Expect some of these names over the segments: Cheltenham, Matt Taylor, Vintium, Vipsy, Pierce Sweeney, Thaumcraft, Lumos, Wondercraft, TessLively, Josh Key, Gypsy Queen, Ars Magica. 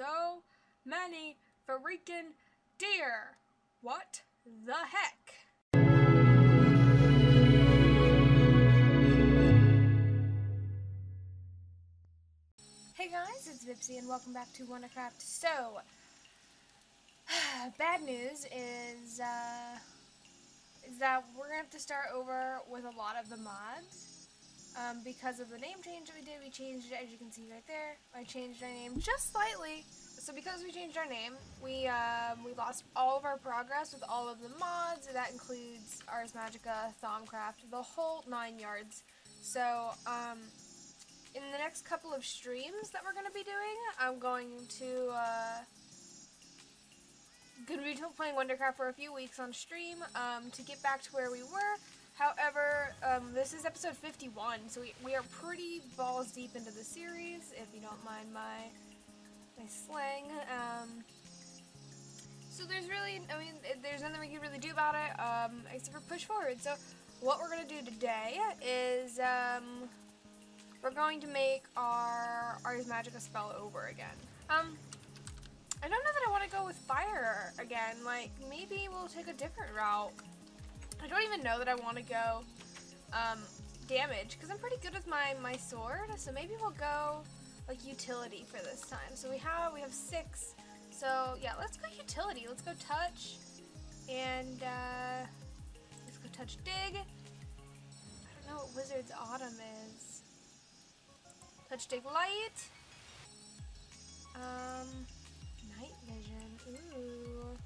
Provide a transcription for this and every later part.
so many freaking deer. What the heck? Hey guys, it's Vipsy and welcome back to Wondercraft. So, bad news is that we're going to have to start over with a lot of the mods. Because of the name change that we did, we changed it, as you can see right there. I changed our name just slightly. So because we changed our name, we lost all of our progress with all of the mods. That includes Ars Magica, Thaumcraft, the whole 9 yards. So, in the next couple of streams that we're going to be doing, I'm going to be playing Wondercraft for a few weeks on stream to get back to where we were. However, this is episode 51, so we are pretty balls deep into the series, if you don't mind my slang. So there's really, I mean, there's nothing we can really do about it except for push forward. So what we're going to do today is we're going to make our Ars Magica spell over again. I don't know that I want to go with fire again. Like, maybe we'll take a different route. I don't even know that I want to go damage, because I'm pretty good with my sword. So maybe we'll go like utility for this time. So we have 6. So yeah, let's go utility. Let's go touch, and let's go touch dig. I don't know what Wizard's Autumn is. Touch dig light. Night vision. Ooh.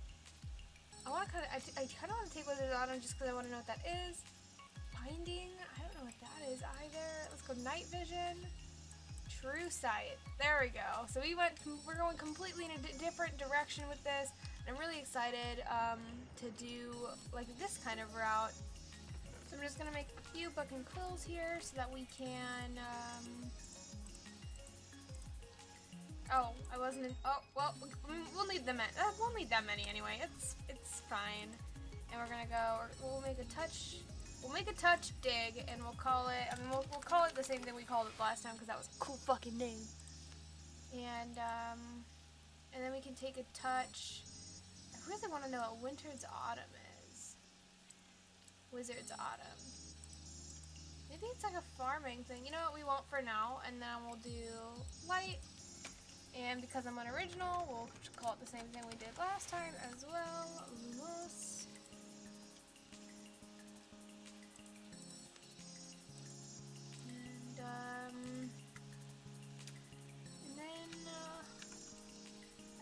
I want to kind of want to take Wizard's Autumn just because I want to know what that is. Binding. I don't know what that is either. Let's go night vision. True sight. There we go. So we're going completely in a different direction with this. And I'm really excited to do like this kind of route. So I'm just gonna make a few book and quills here so that we can. Oh, I wasn't in, oh, well, we'll need them, we'll need that many anyway, it's fine. And we're gonna go, we'll make a touch dig, and we'll call it, I mean, we'll call it the same thing we called it last time, because that was a cool fucking name. And then we can take a touch. I really want to know what Winter's Autumn is. Wizard's Autumn. Maybe it's like a farming thing. You know what, we won't for now, and then we'll do light. And because I'm unoriginal, we'll call it the same thing we did last time as well. Lumos. And then,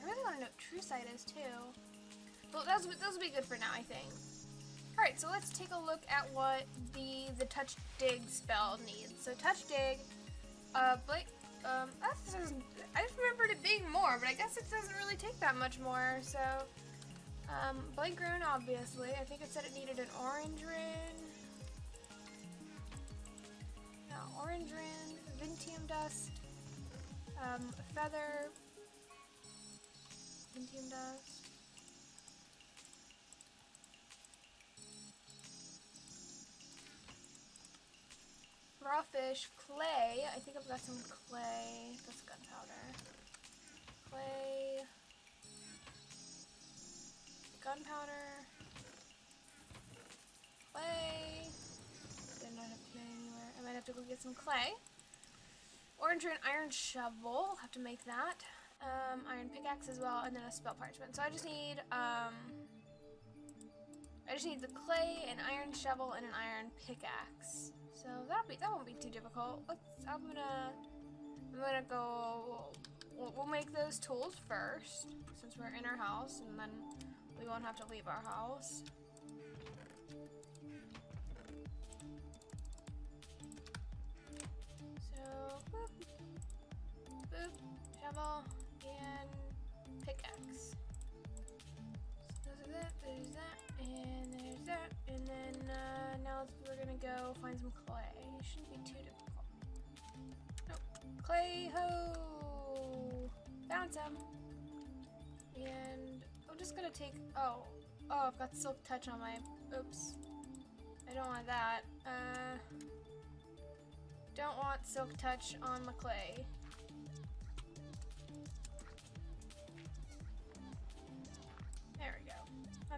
I really want to know what true sight is too. Well, those will be good for now, I think. Alright, so let's take a look at what the touch dig spell needs. So touch dig, I just remembered it being more, but I guess it doesn't really take that much more, so... Blade Rune, obviously. I think it said it needed an Orange Rune. No, Orange Rune, Vintium Dust, Feather, Vintium Dust. Raw fish, clay. I think I've got some clay. That's gunpowder. Clay. Gunpowder. Clay. Did not have clay anywhere. I might have to go get some clay. Orange and iron shovel. Have to make that. Iron pickaxe as well, and then a spell parchment. So I just need the clay, an iron shovel, and an iron pickaxe. So that won't be too difficult. I'm gonna go. We'll make those tools first, since we're in our house, and then we won't have to leave our house. So boop, boop, shovel, and pickaxe. There's that, and there's that, and then now we're gonna go find some clay. It shouldn't be too difficult. Oh, clay ho! Found some. And I'm just gonna take. Oh, I've got silk touch on my. Oops, I don't want that. Don't want silk touch on my clay.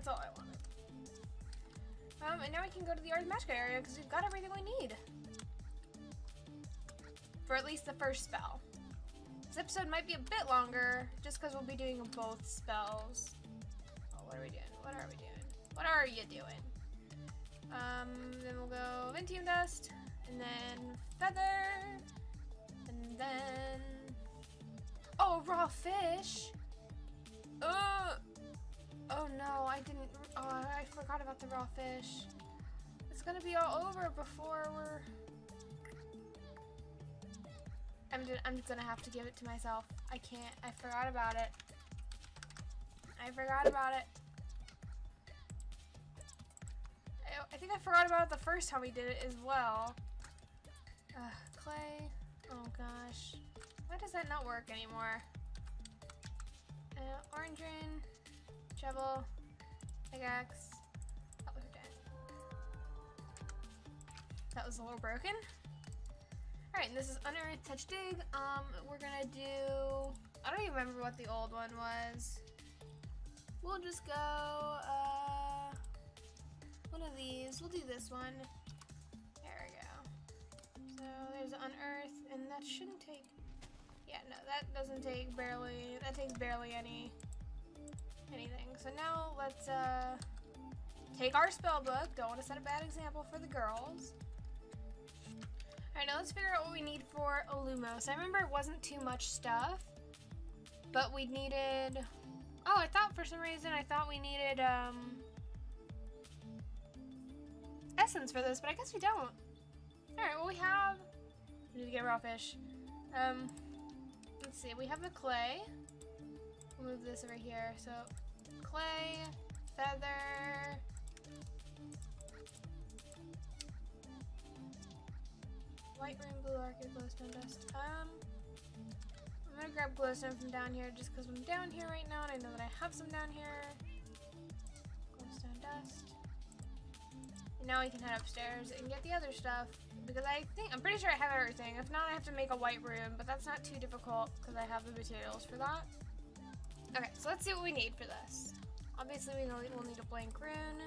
That's all I wanted. And now we can go to the Ars Magica area because we've got everything we need. For at least the first spell. This episode might be a bit longer just because we'll be doing both spells. Oh, what are we doing? What are we doing? What are you doing? Then we'll go Vintium Dust, and then Feather, and then... Oh, Raw Fish! Oh no, I didn't... I forgot about the Raw Fish. It's gonna be all over before we're... I'm gonna have to give it to myself. I can't. I forgot about it. I forgot about it. I think I forgot about it the first time we did it as well. Clay. Oh gosh. Why does that not work anymore? Orange Rain. Shovel. Pickaxe. Oh, we're dead. That was a little broken. Alright, and this is Unearth Touch Dig. We're gonna do... I don't even remember what the old one was. We'll just go... one of these. We'll do this one. There we go. So there's Unearth, and that shouldn't take... Yeah, no, that doesn't take barely... That takes barely anything. So now let's take our spell book. Don't want to set a bad example for the girls. Alright, now let's figure out what we need for Illumos. I remember it wasn't too much stuff, but we needed... Oh, I thought for some reason, I thought we needed... essence for this, but I guess we don't. Alright, well we have... We need to get raw fish. Let's see, we have the clay. We'll move this over here. So, clay, feather... White Rain, Blue Orchid, Glowstone Dust. I'm gonna grab Glowstone from down here just because I'm down here right now and I know that I have some down here. Glowstone Dust. Now we can head upstairs and get the other stuff because I'm pretty sure I have everything. If not, I have to make a white room, but that's not too difficult because I have the materials for that. Okay, so let's see what we need for this. Obviously, we'll need a blank rune.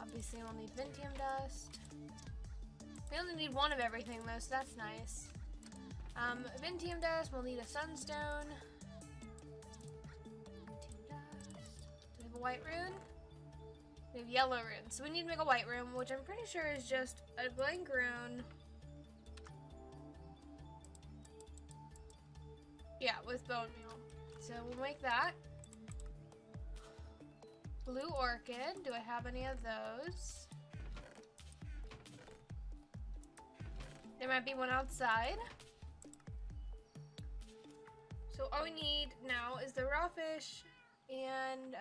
Obviously, we'll need Vintium Dust. We only need one of everything though, so that's nice. Vintium Dust, we'll need a Sunstone. Vintium Dust. Do we have a white rune? We have yellow runes, so we need to make a white rune, which I'm pretty sure is just a blank rune. Yeah, with bone meal. So we'll make that. Blue Orchid, do I have any of those? There might be one outside. So all we need now is the raw fish and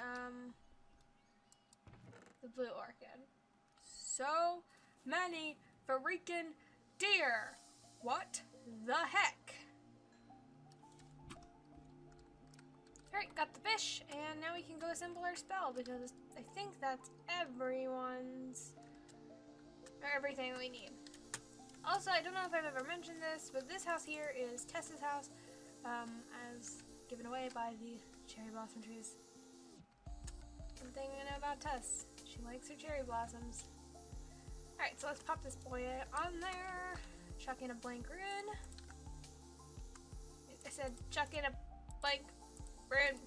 the blue orchid. So many freaking deer. What the heck? Alright, got the fish and now we can go assemble our spell because I think that's everything that we need. Also, I don't know if I've ever mentioned this, but this house here is Tessa's house, as given away by the cherry blossom trees. One thing I know about Tess, she likes her cherry blossoms. Alright, so let's pop this boy on there, chuck in a blank rune. I said chuck in a blank rune.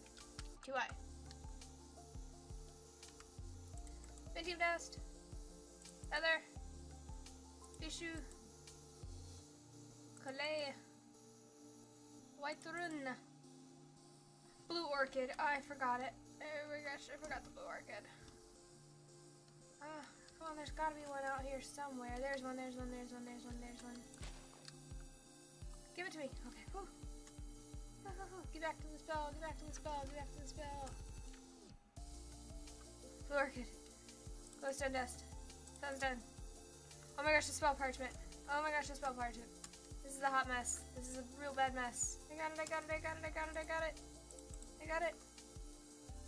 Vintium Dust. Feather. Tissue. Clay, White Rune, Blue Orchid. Oh, I forgot it. Oh my gosh, I forgot the Blue Orchid. Come on, there's gotta be one out here somewhere. There's one, there's one, there's one, there's one, there's one. Give it to me. Okay, whew. Get back to the spell, get back to the spell, get back to the spell. Blue Orchid. Glowstone Dust. Sunstone. Oh my gosh, the spell parchment. Oh my gosh, the spell parchment. This is a hot mess. This is a real bad mess. I got it, I got it, I got it, I got it, I got it. I got it.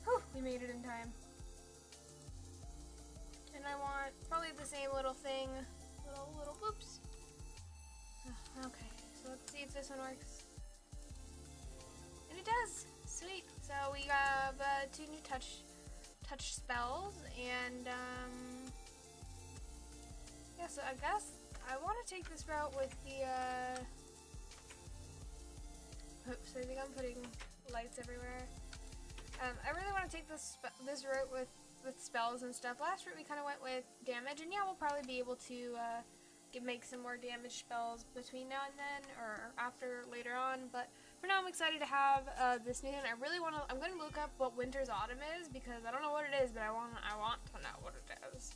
Whew, we made it in time. And I want probably the same little thing. Little whoops. Oh, okay, so let's see if this one works. And it does. Sweet. So we have two new touch touch spells, and yeah, so I guess I want to take this route with the oops, I think I'm putting lights everywhere. I really want to take this route with spells and stuff. Last route we kind of went with damage, and yeah, we'll probably be able to make some more damage spells between now and then, or after, later on, but for now I'm excited to have this new thing. I really want to, I'm going to look up what Winter's Autumn is, because I don't know what it is, but I want to know what it is.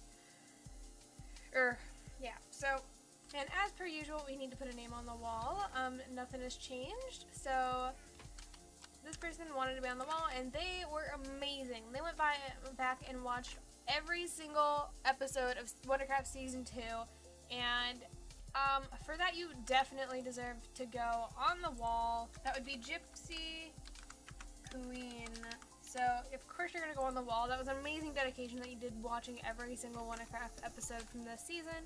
Yeah, so, and as per usual, we need to put a name on the wall. Nothing has changed, so this person wanted to be on the wall, and they were amazing. They went back and watched every single episode of Wondercraft Season 2, and for that you definitely deserve to go on the wall. That would be Gypsy Queen. So of course you're going to go on the wall. That was an amazing dedication that you did watching every single Wondercraft episode from this season.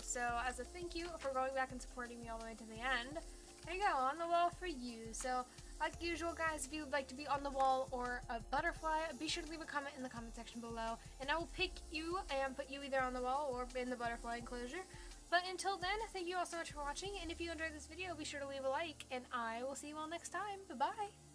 So as a thank you for going back and supporting me all the way to the end, there you go, on the wall for you. So like usual guys, if you would like to be on the wall or a butterfly, be sure to leave a comment in the comment section below, and I will pick you and put you either on the wall or in the butterfly enclosure. But until then, thank you all so much for watching, and if you enjoyed this video, be sure to leave a like, and I will see you all next time. Bye-bye!